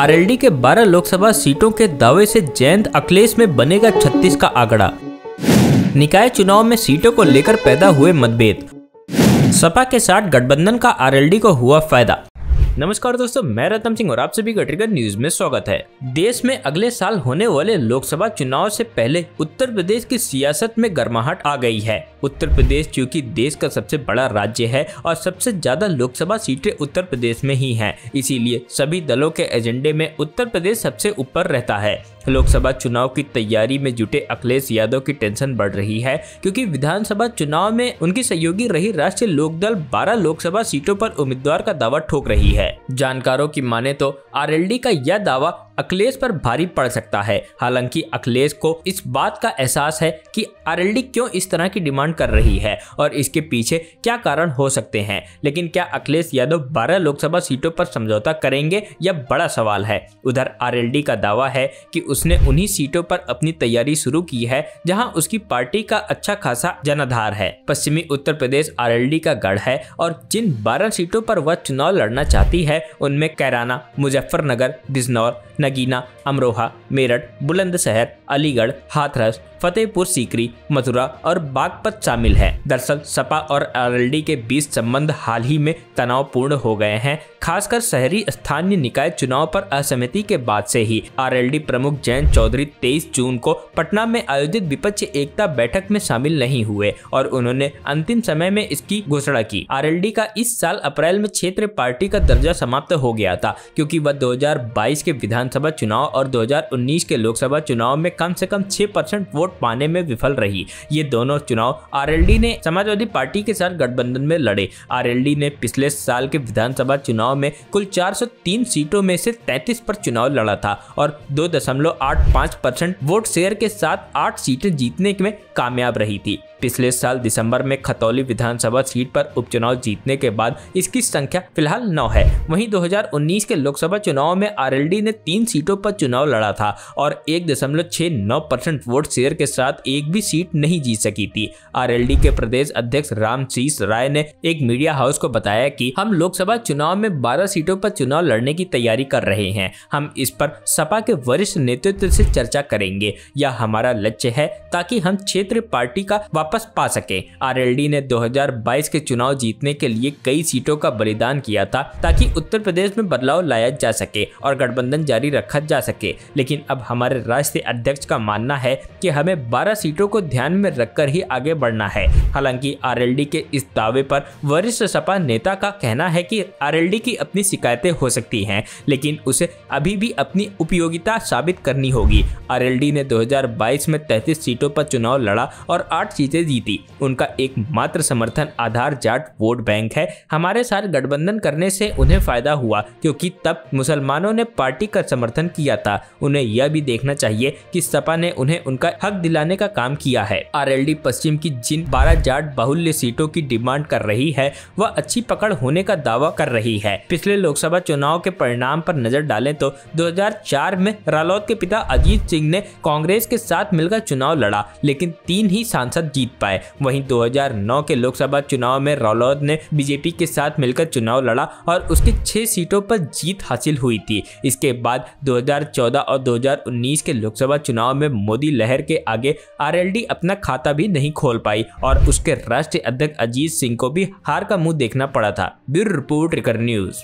RLD के 12 लोकसभा सीटों के दावे से जयंत अखिलेश में बनेगा 36 का आंकड़ा। निकाय चुनाव में सीटों को लेकर पैदा हुए मतभेद, सपा के साथ गठबंधन का आरएलडी को हुआ फायदा। नमस्कार दोस्तों, मैं रतन सिंह और आप सभी का ट्रिकर न्यूज़ में स्वागत है। देश में अगले साल होने वाले लोकसभा चुनाव से पहले उत्तर प्रदेश की सियासत में गर्माहट आ गई है। उत्तर प्रदेश चूंकि देश का सबसे बड़ा राज्य है और सबसे ज्यादा लोकसभा सीटें उत्तर प्रदेश में ही हैं, इसीलिए सभी दलों के एजेंडे में उत्तर प्रदेश सबसे ऊपर रहता है। लोकसभा चुनाव की तैयारी में जुटे अखिलेश यादव की टेंशन बढ़ रही है क्योंकि विधानसभा चुनाव में उनकी सहयोगी रही राष्ट्रीय लोक दल 12 लोकसभा सीटों पर उम्मीदवार का दावा ठोक रही है। जानकारों की माने तो आरएलडी का यह दावा अखिलेश पर भारी पड़ सकता है। हालांकि अखिलेश को इस बात का एहसास है कि आरएलडी क्यों इस तरह की डिमांड कर रही है और इसके पीछे क्या कारण हो सकते हैं, लेकिन क्या अखिलेश यादव 12 लोकसभा सीटों पर समझौता करेंगे, यह बड़ा सवाल है। उधर आरएलडी का दावा है कि उसने उन्हीं सीटों पर अपनी तैयारी शुरू की है जहां उसकी पार्टी का अच्छा खासा जनाधार है। पश्चिमी उत्तर प्रदेश आरएलडी का गढ़ है और जिन 12 सीटों पर वह चुनाव लड़ना चाहती है उनमें कैराना, मुजफ्फरनगर, बिजनौर, नगीना, अमरोहा, मेरठ, बुलंदशहर, अलीगढ़, हाथरस, फतेहपुर सीकरी, मथुरा और बागपत शामिल है। दरअसल सपा और आरएलडी के बीच संबंध हाल ही में तनावपूर्ण हो गए हैं, खासकर शहरी स्थानीय निकाय चुनाव पर असहमति के बाद से ही। आरएलडी प्रमुख जयंत चौधरी 23 जून को पटना में आयोजित विपक्ष एकता बैठक में शामिल नहीं हुए और उन्होंने अंतिम समय में इसकी घोषणा की। आरएलडी का इस साल अप्रैल में क्षेत्रीय पार्टी का दर्जा समाप्त हो गया था क्योंकि वह 2022 के विधानसभा चुनाव और 2019 के लोकसभा चुनाव में कम से कम 6% वोट पाने में विफल रही। ये दोनों चुनाव आरएलडी ने समाजवादी पार्टी के साथ गठबंधन में लड़े। आरएलडी ने पिछले साल के विधानसभा चुनाव में कुल 403 सीटों में से 33 पर चुनाव लड़ा था और 2.85% वोट शेयर के साथ 8 सीटें जीतने में कामयाब रही थी। पिछले साल दिसंबर में खतौली विधानसभा सीट पर उपचुनाव जीतने के बाद इसकी संख्या फिलहाल 9 है। वहीं 2019 के लोकसभा चुनाव में आरएलडी ने 3 सीटों पर चुनाव लड़ा था और 1.69% वोट शेयर के साथ एक भी सीट नहीं जीत सकी थी। आरएलडी के प्रदेश अध्यक्ष रामशीष राय ने एक मीडिया हाउस को बताया कि हम लोकसभा चुनाव में 12 सीटों पर चुनाव लड़ने की तैयारी कर रहे हैं। हम इस पर सपा के वरिष्ठ नेतृत्व से चर्चा करेंगे। यह हमारा लक्ष्य है ताकि हम क्षेत्रीय पार्टी का वापस पा सके। आरएलडी ने 2022 के चुनाव जीतने के लिए कई सीटों का बलिदान किया था ताकि उत्तर प्रदेश में बदलाव लाया जा सके और गठबंधन जारी रखा जा सके, लेकिन अब हमारे राष्ट्रीय अध्यक्ष का मानना है कि हमें 12 सीटों को ध्यान में रखकर ही आगे बढ़ना है। हालांकि आरएलडी के इस दावे पर वरिष्ठ सपा नेता का कहना है कि आरएलडी की अपनी शिकायतें हो सकती हैं, लेकिन उसे अभी भी अपनी उपयोगिता साबित करनी होगी। आरएलडी ने 2022 में 33 सीटों पर चुनाव लड़ा और 8 सीटें जीती। उनका एकमात्र समर्थन आधार जाट वोट बैंक है। हमारे साथ गठबंधन करने से उन्हें फायदा हुआ क्योंकि तब मुसलमानों ने पार्टी का समर्थन किया था। उन्हें यह भी देखना चाहिए कि सपा ने उन्हें उनका हक दिलाने का काम किया है। आरएलडी पश्चिम की जिन 12 जाट बाहुल्य सीटों की डिमांड कर रही है वह अच्छी पकड़ होने का दावा कर रही है। पिछले लोकसभा चुनाव के परिणाम पर नजर डालें तो 2004 में रालोत के पिता अजीत सिंह ने कांग्रेस के साथ मिलकर चुनाव लड़ा, लेकिन 3 ही सांसद जीत पाए। वहीं 2009 के लोकसभा चुनाव में रालोत ने बीजेपी के साथ मिलकर चुनाव लड़ा और उसकी 6 सीटों पर जीत हासिल हुई थी। इसके बाद 2014 और 2019 के लोकसभा चुनाव में मोदी लहर के आगे आरएलडी अपना खाता भी नहीं खोल पाई और उसके राष्ट्रीय अध्यक्ष अजीत सिंह को भी हार का मुंह देखना पड़ा था। Bureau report, ट्रिकर news.